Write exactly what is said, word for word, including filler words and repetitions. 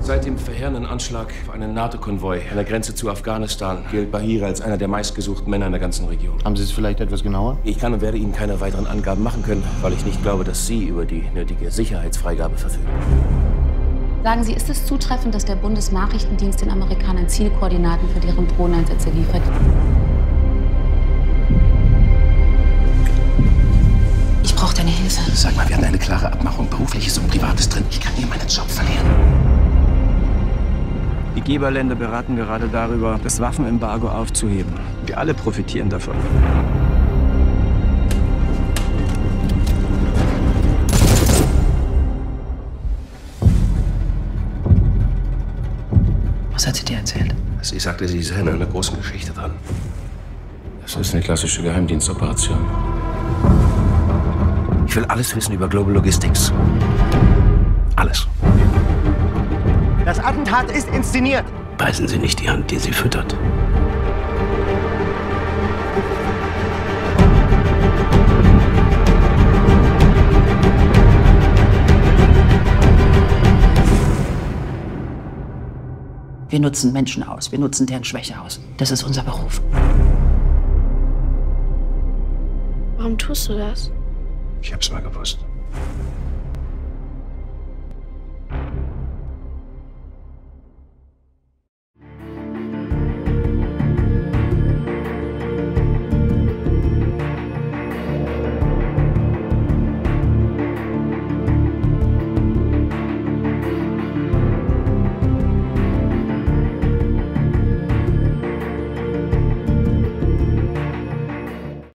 Seit dem verheerenden Anschlag auf einen NATO-Konvoi an der Grenze zu Afghanistan gilt Bahira als einer der meistgesuchten Männer in der ganzen Region. Haben Sie es vielleicht etwas genauer? Ich kann und werde Ihnen keine weiteren Angaben machen können, weil ich nicht glaube, dass Sie über die nötige Sicherheitsfreigabe verfügen. Sagen Sie, ist es zutreffend, dass der Bundesnachrichtendienst den Amerikanern Zielkoordinaten für deren Drohneneinsätze liefert? Ich brauche deine Hilfe. Sag mal, wir hatten eine klare Abmachung, berufliches und privates drin. Ich kann hier meinen Job verlieren. Die Geberländer beraten gerade darüber, das Waffenembargo aufzuheben. Wir alle profitieren davon. Was hat sie dir erzählt? Sie sagte, sie sei in einer großen Geschichte dran. Das ist eine klassische Geheimdienstoperation. Ich will alles wissen über Global Logistics. Alles. Das Attentat ist inszeniert. Beißen Sie nicht die Hand, die Sie füttert. Wir nutzen Menschen aus, wir nutzen deren Schwäche aus. Das ist unser Beruf. Warum tust du das? Ich hab's mal gewusst.